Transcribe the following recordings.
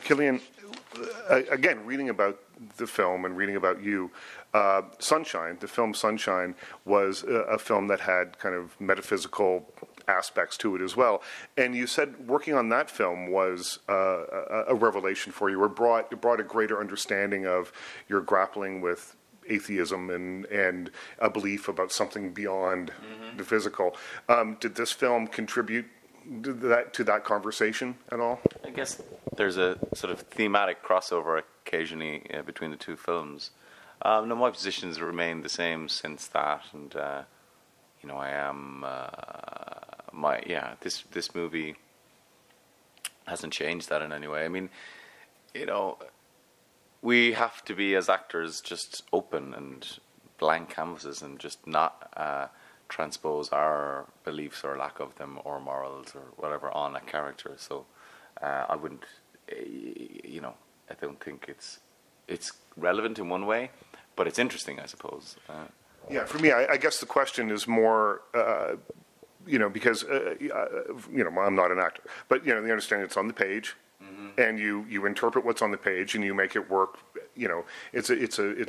Cillian, again, reading about the film and reading about you, Sunshine, the film Sunshine, was a film that had kind of metaphysical aspects to it as well. And you said working on that film was a revelation for you, or it brought a greater understanding of your grappling with atheism and a belief about something beyond the physical. Did this film contribute to that conversation at all? I guess there's a sort of thematic crossover occasionally between the two films. No, my positions remained the same since that, and you know, I am This movie hasn't changed that in any way. I mean, you know, we have to be as actors just open and blank canvases, and just not transpose our beliefs or lack of them or morals or whatever on a character. So I wouldn't, you know, I don't think it's relevant in one way, but it's interesting, I suppose. Yeah, for me, I guess the question is more, you know, because, you know, I'm not an actor, but, you know, the understanding it's on the page. And you interpret what's on the page and you make it work. You know, it's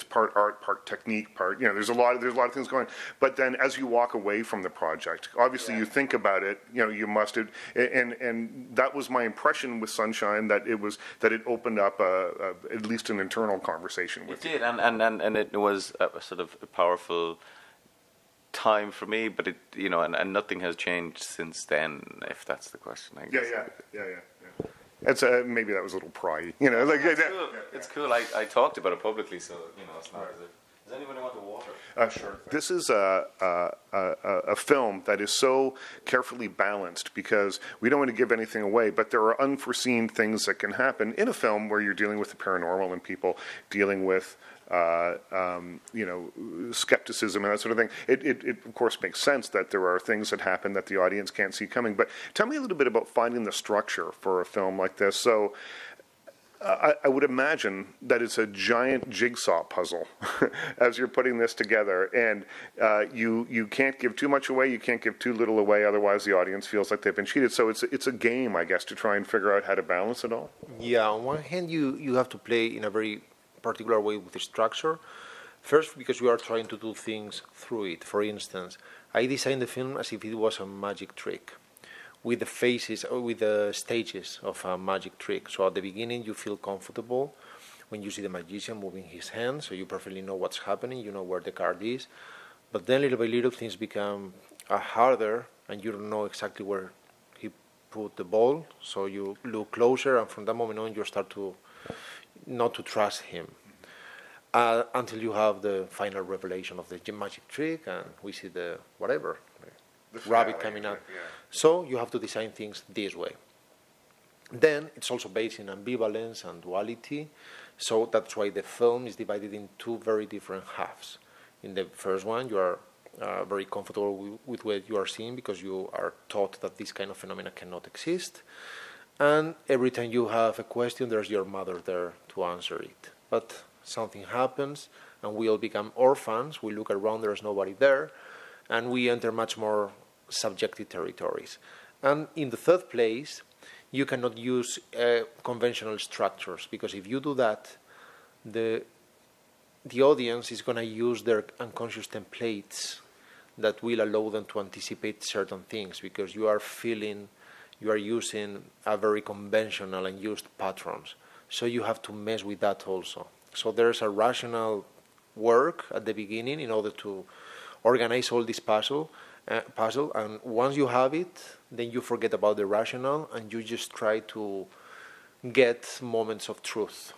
part art, part technique, part, you know, there's a lot of things going on. But then as you walk away from the project, obviously you think about it, you know, you must have, and that was my impression with Sunshine, that it opened up a at least an internal conversation with you. It did, and it was a sort of a powerful time for me, but it, you know, and nothing has changed since then, if that's the question, I guess. Yeah. It's maybe that was a little pry, you know. Like, it's cool. It's cool. I talked about it publicly, so you know. It's not as if, does anybody want the water? Sure. This is a film that is so carefully balanced because we don't want to give anything away, but there are unforeseen things that can happen in a film where you're dealing with the paranormal and people dealing with you know, skepticism and that sort of thing. It of course makes sense that there are things that happen that the audience can't see coming. But tell me a little bit about finding the structure for a film like this. So I would imagine that it's a giant jigsaw puzzle as you're putting this together, and you can't give too much away, you can't give too little away, otherwise the audience feels like they've been cheated. So it's a game, I guess, to try and figure out how to balance it all. Yeah, on one hand you have to play in a very particular way with the structure. First, because we are trying to do things through it. For instance, I designed the film as if it was a magic trick, with the faces, or with the stages of a magic trick. So at the beginning, you feel comfortable when you see the magician moving his hand, so you perfectly know what's happening, you know where the card is. But then little by little, things become harder, and you don't know exactly where he put the ball, so you look closer, and from that moment on, you start to not to trust him until you have the final revelation of the magic trick, and we see the whatever, the rabbit coming out. Yeah. So you have to design things this way. Then it's also based in ambivalence and duality, so that's why the film is divided in two very different halves. In the first one, you are very comfortable with what you are seeing because you are taught that this kind of phenomena cannot exist. And every time you have a question, there's your mother there to answer it. But something happens, and we all become orphans. We look around, there's nobody there, and we enter much more subjective territories. And in the third place, you cannot use conventional structures, because if you do that, the audience is going to use their unconscious templates that will allow them to anticipate certain things, because you are using a very conventional and used patterns. So you have to mess with that also. So there's a rational work at the beginning in order to organize all this puzzle. And once you have it, then you forget about the rational and you just try to get moments of truth.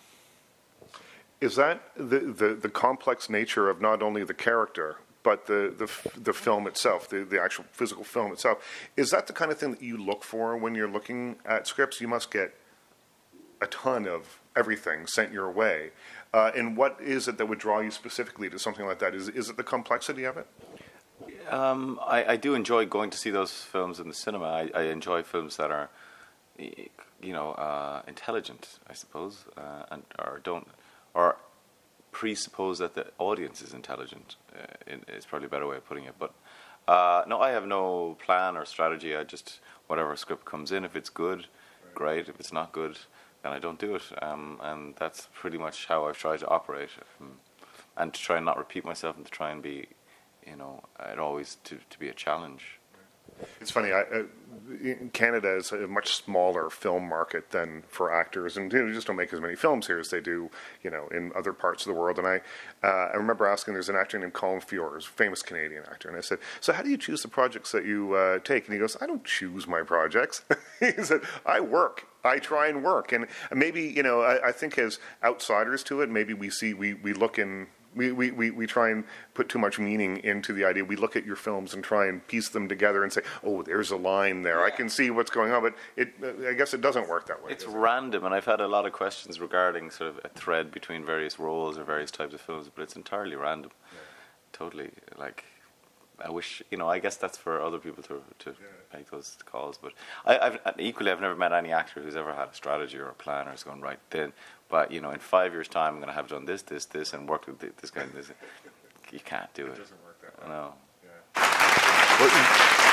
Is that the complex nature of not only the character, but the film itself, the actual physical film itself, is that the kind of thing that you look for when you're looking at scripts? You must get a ton of everything sent your way. And what is it that would draw you specifically to something like that? Is it the complexity of it? I do enjoy going to see those films in the cinema. I enjoy films that are, you know, intelligent, I suppose, or presuppose that the audience is intelligent. It's probably a better way of putting it. But no, I have no plan or strategy. I just, whatever script comes in, if it's good, great. If it's not good, and I don't do it. And that's pretty much how I've tried to operate, and to try and not repeat myself, and to try and be, you know, it always to be a challenge. It's funny. Canada is a much smaller film market than for actors, and they just don't make as many films here as they do, you know, in other parts of the world. And I remember asking, there's an actor named Colin Firth, famous Canadian actor, and I said, "So how do you choose the projects that you take?" And he goes, "I don't choose my projects." He said, "I work. I try and work." And maybe, you know, I think as outsiders to it, maybe we look in. We try and put too much meaning into the idea. We look at your films and try and piece them together and say, "Oh, there's a line there. Yeah. I can see what's going on." But I guess it doesn't work that way. It's random, and I've had a lot of questions regarding sort of a thread between various roles or various types of films, but it's entirely random. Yeah. Totally. Like, I wish, you know, I guess that's for other people to make those calls. But I've never met any actor who's ever had a strategy or a plan or is going, right then, but, you know, in 5 years' time, I'm going to have done this, this, this, and worked with this guy. This. You can't do it. It doesn't work that way. No. Yeah.